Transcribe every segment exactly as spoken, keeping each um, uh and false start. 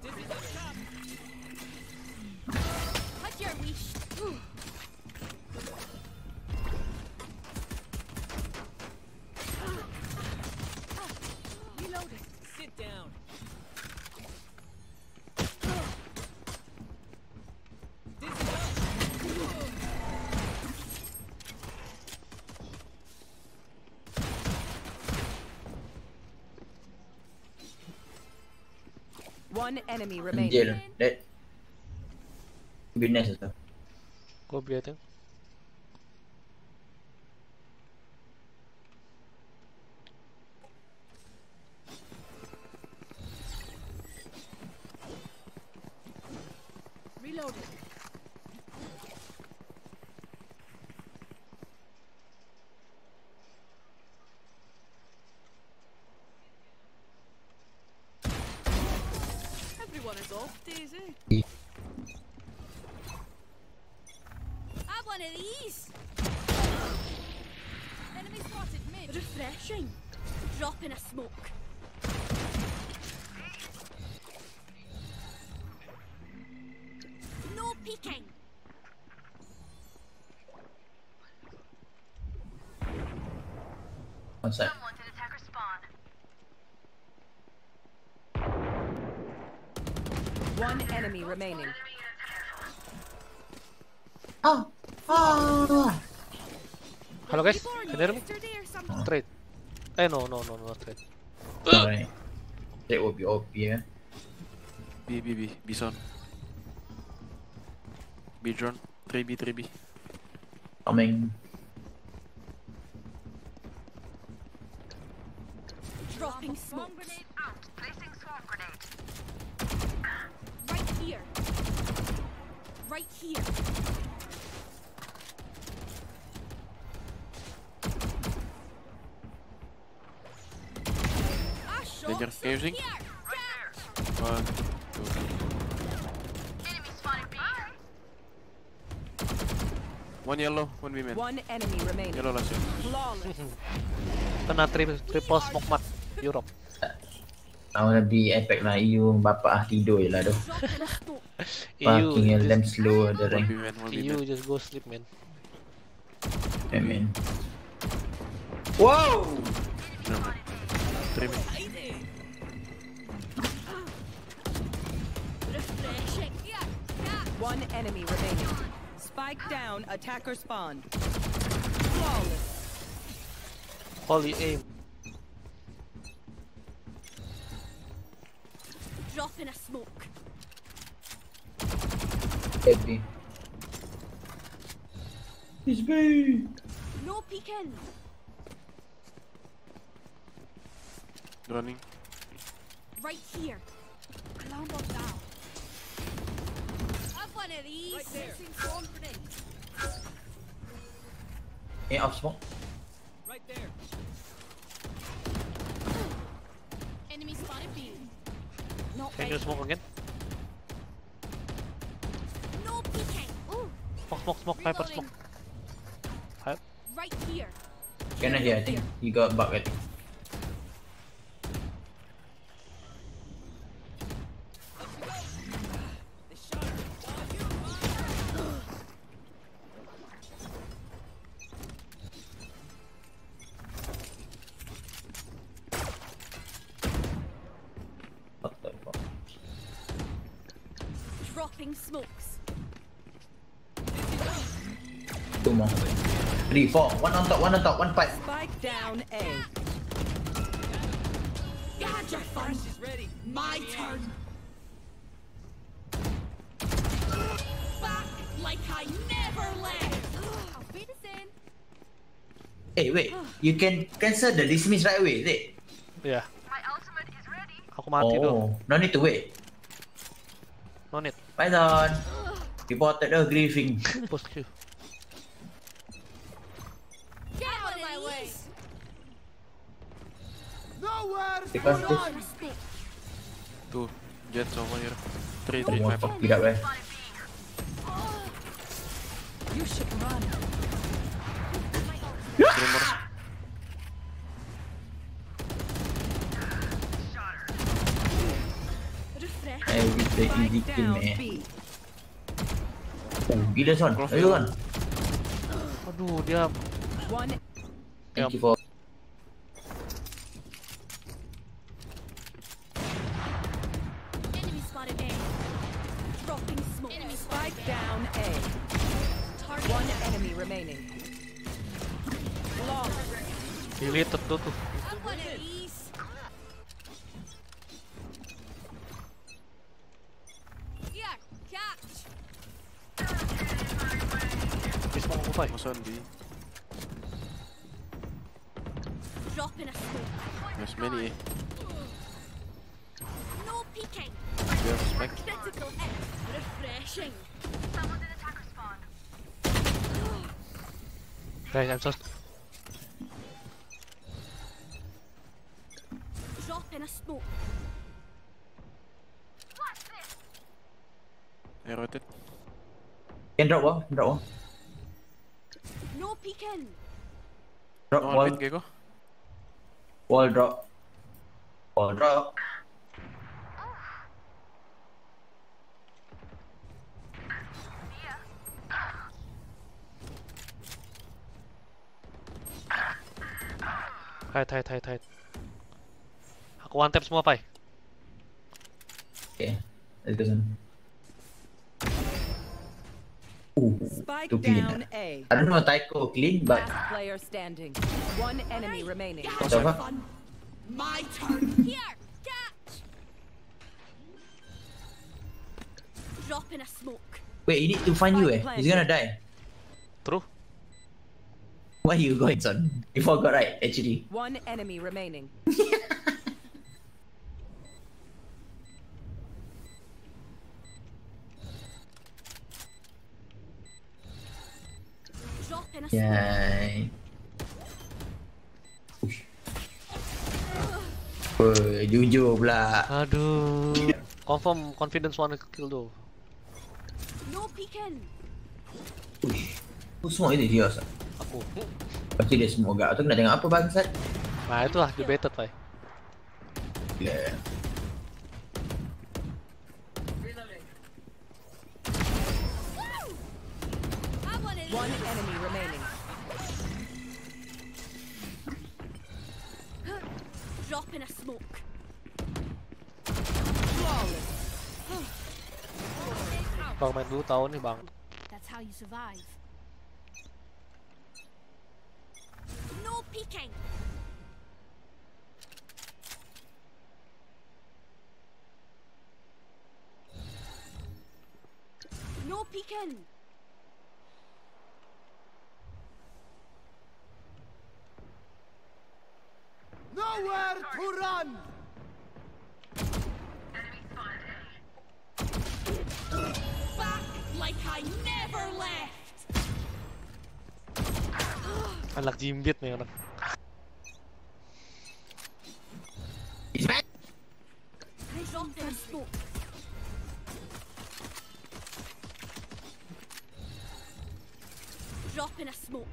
This is a trap. Cut your leash. Ooh. Reloading. Sit down. One enemy remains. Jail, dead. Be nice as well. Go be at him. Reloaded. Everyone is off days, eh? Have one of these. Enemy spotted mid. Refreshing. Drop in a smoke. No peeking. One sec. One enemy remaining. Oh, oh. Hello guys, can you hear me? Trade. Eh no no no no trade. Alright. Trade will be O P, yeah. B B B B zone. B drone. Three B three B. Coming. Dropping smoke grenade out. Placing swarm grenade. Here. Right here. Danger fusing. One, two. Enemy spotted B. One yellow, one women. One enemy remaining. Yellow last year. Kena triple triple smoke mat Europe. Aku lebih efek lah E U bapak ah tidur je lah tu. Parking yang damn slow ada rank. E U just go sleep man. Yeah man. Wow! Terima. One enemy remaining. Spike down, attacker spawned. Flawless. Holy aim. Drop in a smoke. Heavy. It's B. No peeking. Running. Right here. Climb up down. Have one of these. Right there. Yeah, off smoke. Right there. Enemy spotted B. Can you smoke again? No peeking. Smoke, smoke, smoke, hyper smoke. Hype. Right here. Can I hear? I think he got bug. I think. Dropping smokes. Two more. Three, four. One on top, one on top, one fight. Spike down A. Gadget fun is ready. My turn. Back like I never left. I'll beat us in. Hey, wait. You can cancel the dismiss right away, is it? Yeah. My ultimate is ready. Aku mati dulu. No need to wait. No need. Python! Reported the griefing. Post Q. Get out of my way! Nowhere for life! Two. Jets over here. Three, three, five. Get up, eh? You should run. Everything easy kill, man. Gila son, ayo kan. Aduh, dia. Thank you for. Enemy spotted A. Dropping smoke. Enemy spike down A. Target. One enemy remaining. Long. Deleted tuh tuh. Like what's on B? There's many. No peeking. Critical hit. Refreshing. Someone's in attacker spawn. Guys, I'm just drop in a smoke. What's this? I wrote it. Can drop one, drop one. No peeking. Drop no, wall. Wall. Wall drop. Wall drop. Hide, hide, hide, hide. Aku one tap semua, Pai. Okay, let's go. Spike down A. I don't know Taiko clean, but last player standing. One enemy remaining. What's up? My turn. Here, catch. Drop in a smoke. Wait, he need to find you, eh? He's gonna die. True. Where are you going, son? You forgot, right? Actually. One enemy remaining. Yay. Woi, jujur pula. Aduh. Confirm confidence one kill though. No peeking. Ush. Aku semua ini dia asal. Aku. Pasti dia semua gak. Aku nak tengok apa bangsat. Nah, itulah debated, Pai. Yeah. One enemy remaining. Drop in a smoke. Flawless. Bang main dulu tahu nih, Bang. That's how you survive. No peeking. No peeking. Nowhere to run! Enemy spotted. Back like I never left! Anak jimbit nih orang. He's back! Drop in a smoke.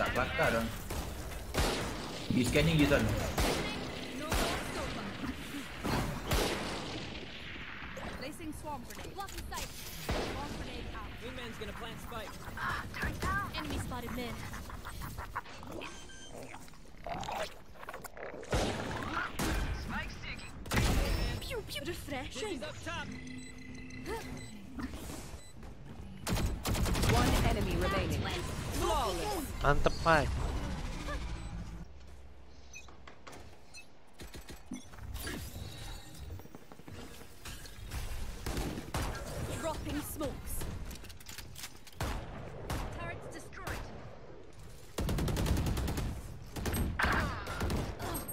Tak bakar dong. Di scanning you done. Placing swarm grenade. Blocking sight. Swarm grenade out. Wingman's gonna plant spike. Enemy spotted mid. Spike sticking. Pew pew refreshing. Up top. Enemy remaining. Flawless. Mantap, Pai. Dropping smokes. Turrets destroyed.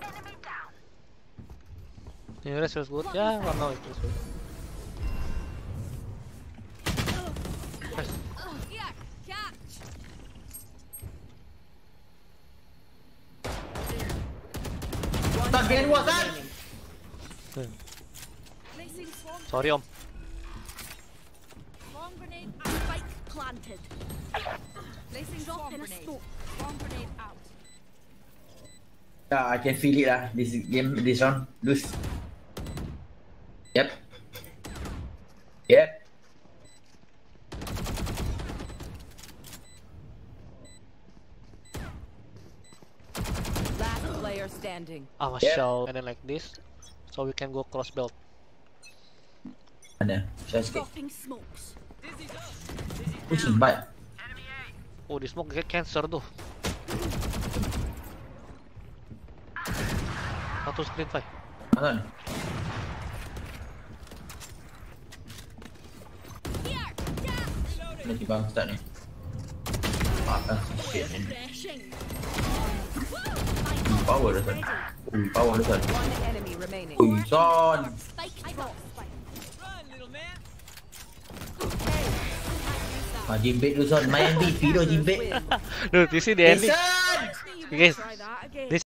Enemy down. Yeah, this was good. Yeah, well, no, it was good. Catch. was that? Sorry, Om. Long grenade and spike planted. Placing drop in a smoke. Long grenade out. Yeah, I can feel it lah. This game, this round, lose. Yep. Yep. Standing. Our yep. Shell and then like this, so we can go cross belt. And then just get. Which is bad. Oh, this smoke get cancer though. How to screen fight? I don't know. Let's go start now. Fuck, shit, man. Power is on. Power is on. He's on. Ah, Jimbit is on. My M V P, no Jimbit. Dude, you see the ending? You guys, this.